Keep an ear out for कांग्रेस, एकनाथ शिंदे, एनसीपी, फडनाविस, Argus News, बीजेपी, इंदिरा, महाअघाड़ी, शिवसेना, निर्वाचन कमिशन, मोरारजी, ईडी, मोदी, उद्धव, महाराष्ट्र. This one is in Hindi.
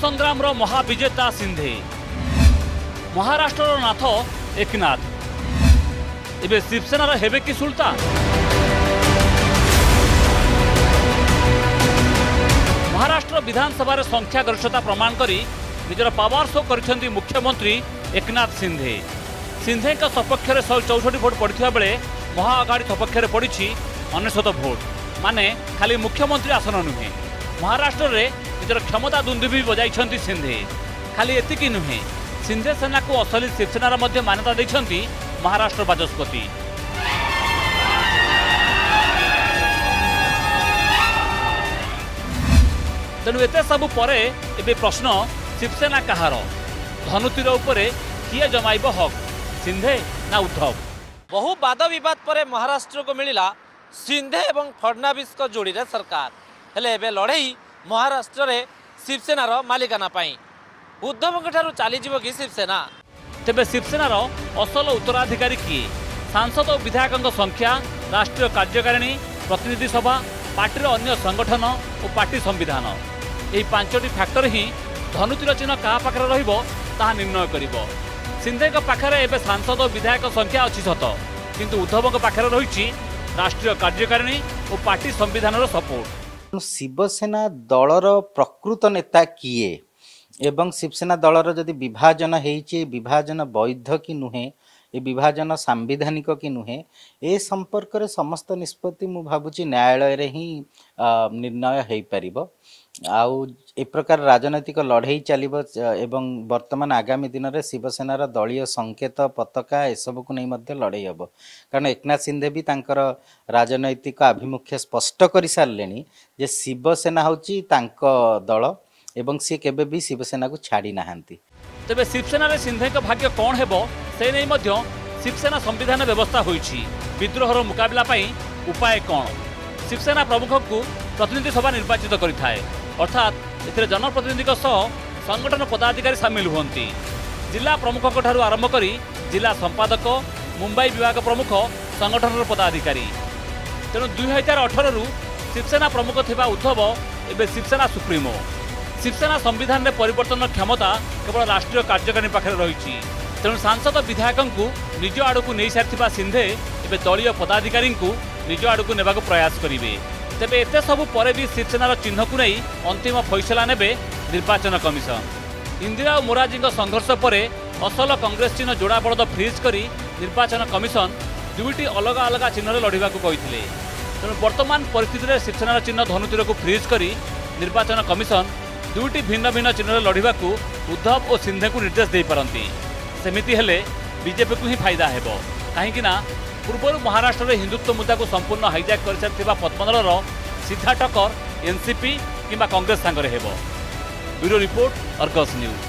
संग्राम महाविजेता शिंदे महाराष्ट्र नाथ एकनाथ एवं शिवसेनार हेबे कि सुल्तान। महाराष्ट्र विधानसभा संख्यागरिष्ठता प्रमाण करी निजर पावर शो कर मुख्यमंत्री एकनाथ शिंदे। शिंदे सपक्ष में 164 भोट पड़ता बेले महाअघाड़ी सपक्ष में पड़ी 99 भोट। माने खाली मुख्यमंत्री आसन नुहे, महाराष्ट्र में निजर क्षमता दुंदुबी बजाई शिंदे। खाली एतिक नुहे, शिंदे सेना को असली शिवसेनार मध्य मान्यता देती महाराष्ट्र बाचस्पति। तेणु एत सबू परे एबे प्रश्न शिवसेना कहार, धनुतीर उपर किए जमाइब हक, शिंदे ना उद्धव? बहु वाद बद पर महाराष्ट्र को मिला शिंदे और फडनाविस जोड़ी रे सरकार। हेले एबे लड़ई महाराष्ट्र रे शिवसेनार मालिकाना पाई उद्धव ठारू चली कि शिवसेना। तेबे शिवसेनार असल उत्तराधिकारी किए? सांसद और विधायकों संख्या, राष्ट्रीय कार्यकारिणी, प्रतिनिधि सभा, पार्टी अन्य संगठन और पार्टी संविधान, यही 5टी फैक्टर ही धनुतीर चिन्ह क्या पाखे रहा निर्णय कर। शिंदे पाखे एवं सांसद और विधायक संख्या अच्छी सत, किंतु उद्धव पाखे रही राष्ट्रीय कार्यकारिणी और पार्टी संविधान सपोर्ट। शिवसेना दलर प्रकृत नेता किए एवं शिवसेना दलर जदि विभाजन होइछि, विभाजन वैध कि नुहे, ये विभाजन सांविधानिक कि नुहे, ए संपर्क रे समस्त निष्पत्ति मु भाबुछि न्यायालय रे ही निर्णय होई परिबो। आउ ए प्रकार राजनैतिक लड़ाई चलिबो एवं वर्तमान आगामी दिन रे शिवसेनार दलीय संकेत पताका एसबू को नहीं मध्य लड़ाई हेब। कारण एकनाथ शिंदे भी तांकर राजनैतिक आभिमुख्य स्पष्ट करि सारलेनी जे शिवसेना होछि तांको दल एवं सी केबे भी शिवसेना को छाड़ी नाहंती। तेबे शिवसेना रे शिंदे का भाग्य कौन हेबो से नै मध्य शिवसेना संविधान व्यवस्था होईछि। विद्रोहर मुकाबला पई उपाय कौन? शिवसेना प्रमुख को प्रतिनिधि सभा निर्वाचित करिथाए, अर्थात एथरे जनप्रतिनिधि संगठन पदाधिकारी सामिल हुअंती। जिला प्रमुख ठारू आरंभ करी जिला संपादक, मुंबई विभाग प्रमुख, संगठन पदाधिकारी। तेणु 2018 रु शिवसेना प्रमुख थिबा उद्धव एबे शिवसेना सुप्रीमो। शिवसेना संविधान में परिवर्तन क्षमता केवल राष्ट्रीय कार्यकारिणी पाखे रही। तेणु सांसद विधायक को निज आड़ को नहीं सारी शिंदे एवं दलीय पदाधिकारी को निज आड़ को नेबाक प्रयास करेंगे। तेबे एते सबू पर भी शिवसेनार चिन्ह को नहीं अंतिम फैसला नेबे निर्वाचन कमिशन। इंदिरा और मोरारजी संघर्ष पर असल कांग्रेस चिन्ह जोड़ा बड़द फ्रीज कर निर्वाचन कमिशन दुईटी अलग अलग चिन्ह लड़ाक कहते। तेणु वर्तमान परिस्थिति में शिवसेनार चिन्ह धनुतीर को फ्रीज कर निर्वाचन कमिशन दुईटी भिन्न भिन्न चिन्ह लड़ाक उद्धव और शिंदे को निर्देश दे पारती। सेमिति हेले बीजेपी को ही फायदा हेब, कहीं पूर्व महाराष्ट्र में हिंदुत्व मुद्दा को संपूर्ण हाइजैक कर सारी पद्मदलर सीधा टक्कर एनसीपी किंबा कांग्रेस सांगरे हेब। Bureau report, Argus news.